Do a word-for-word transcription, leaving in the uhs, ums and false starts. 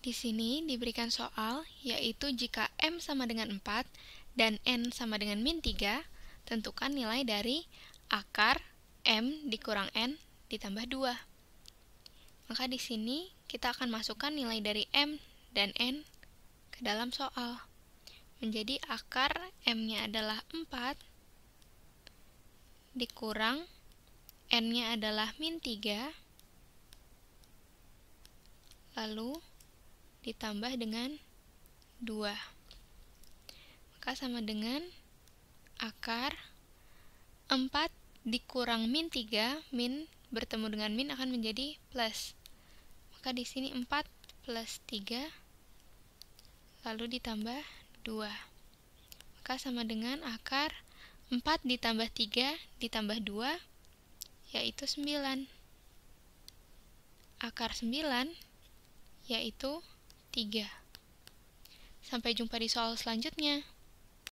Di sini diberikan soal, yaitu jika M sama dengan empat dan N sama dengan min tiga, tentukan nilai dari akar M dikurang N ditambah dua. Maka di sini kita akan masukkan nilai dari M dan N ke dalam soal. Menjadi akar M-nya adalah empat, dikurang N-nya adalah min tiga, lalu ditambah dengan dua. Maka sama dengan akar empat dikurang min tiga, min bertemu dengan min akan menjadi plus. Maka di sini empat plus tiga, lalu ditambah dua. Maka sama dengan akar empat ditambah tiga ditambah dua, yaitu sembilan. Akar sembilan, yaitu tiga. Sampai jumpa di soal selanjutnya.